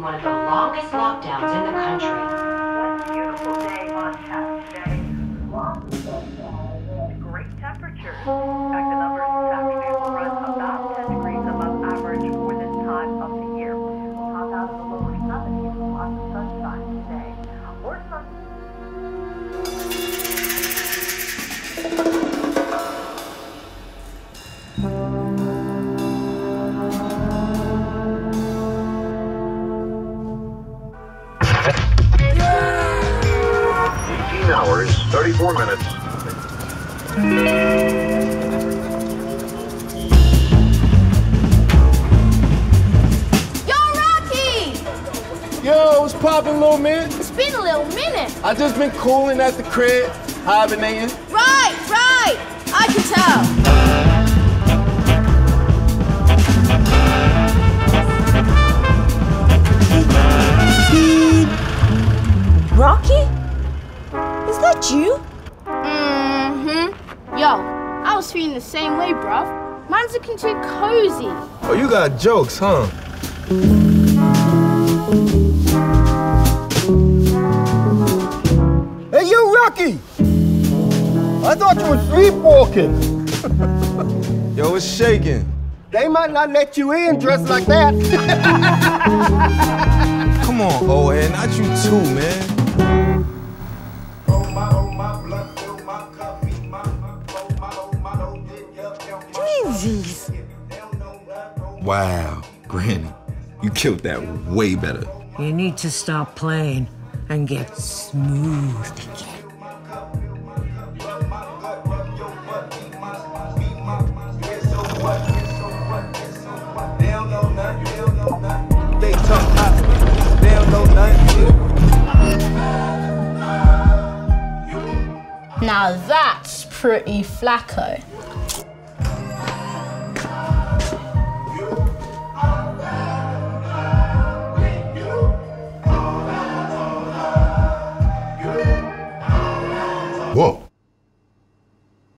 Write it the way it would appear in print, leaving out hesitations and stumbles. in one of the longest lockdowns in the country. What a beautiful day on Saturday. Great temperatures. In fact, the numbers this afternoon will run about 10 degrees above average for this time of the year. We'll top out of the lower 70s with lots of sunshine today. Or hours, 34 minutes. Yo, Rocky! Yo, what's poppin', little man? It's been a little minute. I just been cooling at the crib, hibernating. Right, right. I can tell. Rocky? Is that you? Mm-hmm. Yo, I was feeling the same way, bruv. Mine's looking too cozy. Oh, you got jokes, huh? Hey, you, Rocky! I thought you were sleepwalking. Yo, it's shaking. They might not let you in dressed like that. Come on, old head, not you too, man. Wow, Granny, you killed that way better. You need to stop playing and get smooth again. Now that's pretty flacco.